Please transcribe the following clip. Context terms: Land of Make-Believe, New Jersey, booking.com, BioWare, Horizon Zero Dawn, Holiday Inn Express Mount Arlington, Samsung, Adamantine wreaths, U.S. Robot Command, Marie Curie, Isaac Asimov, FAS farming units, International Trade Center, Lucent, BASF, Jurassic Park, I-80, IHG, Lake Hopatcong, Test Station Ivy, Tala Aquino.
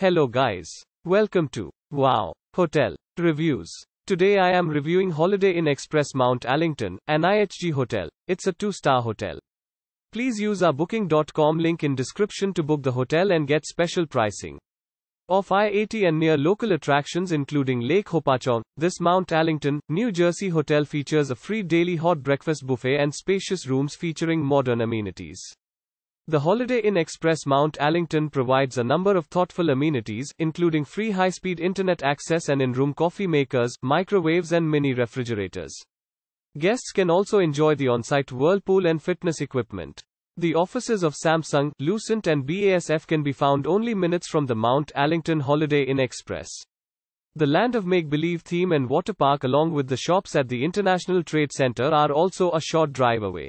Hello guys. Welcome to Wow Hotel Reviews. Today I am reviewing Holiday Inn Express Mount Arlington, an IHG hotel. It's a 2-star hotel. Please use our booking.com link in description to book the hotel and get special pricing. Off I-80 and near local attractions including Lake Hopatcong, this Mount Arlington, New Jersey hotel features a free daily hot breakfast buffet and spacious rooms featuring modern amenities. The Holiday Inn Express Mount Arlington provides a number of thoughtful amenities, including free high-speed internet access and in-room coffee makers, microwaves and mini refrigerators. Guests can also enjoy the on-site whirlpool and fitness equipment. The offices of Samsung, Lucent and BASF can be found only minutes from the Mount Arlington Holiday Inn Express. The Land of Make-Believe theme and water park along with the shops at the International Trade Center are also a short drive away.